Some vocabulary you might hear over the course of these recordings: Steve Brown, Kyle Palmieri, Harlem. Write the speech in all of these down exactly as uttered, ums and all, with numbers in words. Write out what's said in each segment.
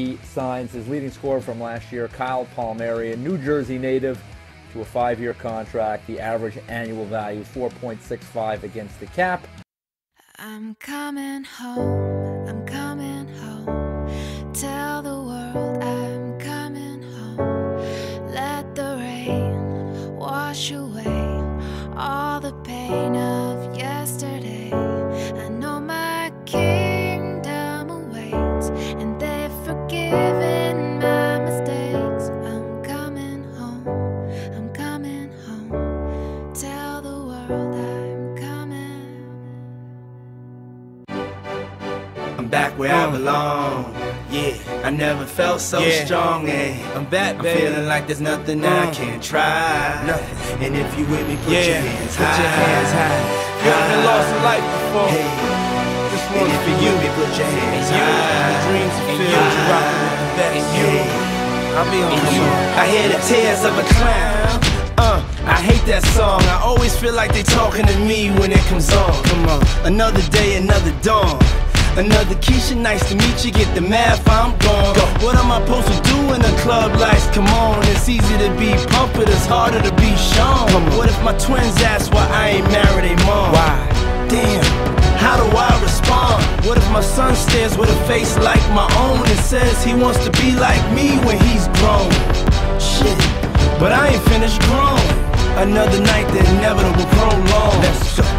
He signs his leading scorer from last year, Kyle Palmieri, a New Jersey native, to a five-year contract. The average annual value, four point six five against the cap. I'm coming home, I'm coming home, tell the world I'm coming home. Let the rain wash away all the pain of yesterday. I know my kingdom awaits, and they've forgiven my mistakes. I'm coming home, I'm coming home, tell the world I'm coming. I'm back where I belong, yeah, I never felt so yeah. strong, and I'm back, I'm baby. Feeling like there's nothing mm. I can't try, nothing. And if you with me, put yeah. your hands put high. Put your hands high. You haven't lost a life before. Hey. This one's for you. Me, put your hands and high. You, and dreams and you, you rock with the best. And you, I'll be on you. I hear the tears of a clown. Uh, I hate that song. I always feel like they talking to me when it comes on. Come on, another day, another dawn. Another Keisha, nice to meet you, get the math, I'm gone. Go. What am I supposed to do when the club lights come on? It's easy to be pumped, but it's harder to be shown. What if my twins ask why I ain't married a mom? Why? Damn, how do I respond? What if my son stares with a face like my own and says he wants to be like me when he's grown? Shit, but I ain't finished grown. Another night, the inevitable prolong.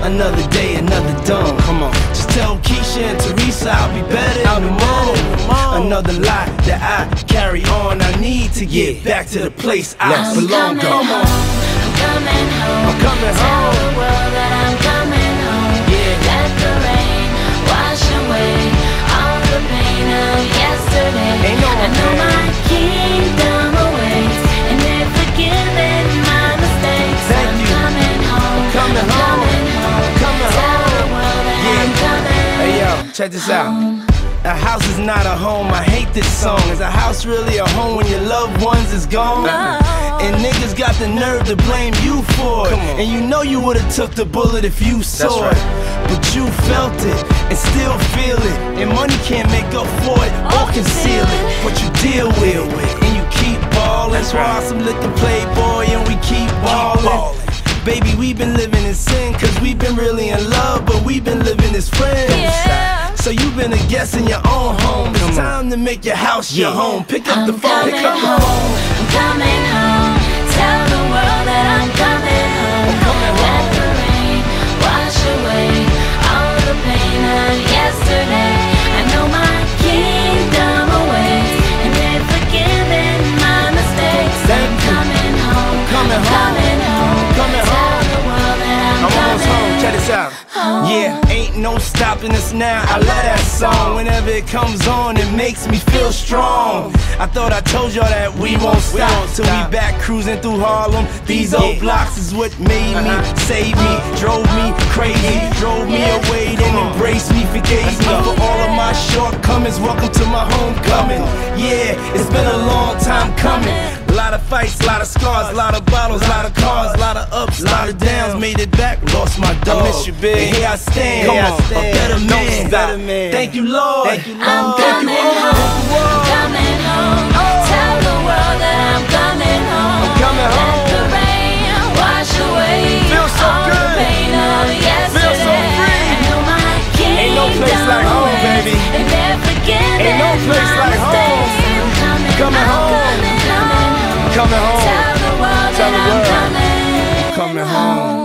Another day, another dawn. Come on, just tell Keisha and Teresa I'll be better out in the morning. Another lie that I carry on. I need to get back to the place I belong. Come on, I'm coming home. I'm coming home. Tell the world that I'm coming home. Yeah, let the rain wash away all the pain of yesterday. Ain't no I know man. My kingdom awaits, and they've forgiven my mistakes. Thank I'm you. Coming home. I'm coming home. Check this out. A house is not a home, I hate this song. Is a house really a home when your loved ones is gone? And niggas got the nerve to blame you for it. And you know you would've took the bullet if you saw it. But you felt it, and still feel it. And money can't make up for it, or conceal it. But you deal with it, and you keep ballin'. Swallow some liquor, playboy, and we keep ballin'. Baby, we've been living in sin, cause we've been really in love, but we've been living as friends. Yeah. So you've been a guest in your own home. It's time to make your house your home. Pick up I'm the phone, pick up home. The phone. I'm coming home. Tell the world that I'm coming home. I'm coming home. Let the rain wash away all the pain of yesterday. I know my kingdom awaits, and they've forgiven my mistakes. I'm coming home. I'm coming home. Yeah, ain't no stopping us now. I love that song. Whenever it comes on, it makes me feel strong. I thought I told y'all that we won't stop till we back cruising through Harlem. These old blocks is what made me, saved me, drove me crazy, drove me away, then embraced me, forgave me for all of my shortcomings. Welcome to my homecoming. Yeah, it's been a long time coming. A lot of fights, a lot of scars, a lot of bottles, a lot of cars, a lot of ups, a lot of downs. Made it back, lost my dog. I miss you, big. And here I stand, come on, a better man. better man. Thank you, Lord. Thank you, Lord. I'm coming home. Coming home. Tell the world that I'm coming home. I'm coming home. Let the rain wash away all the pain of yesterday. Feel so free. I know my kingdom awaits. Ain't no place like home, baby. And they're forgiven. Ain't no place like home. I'm coming home. Coming home. Tell the world that I'm coming. Coming home.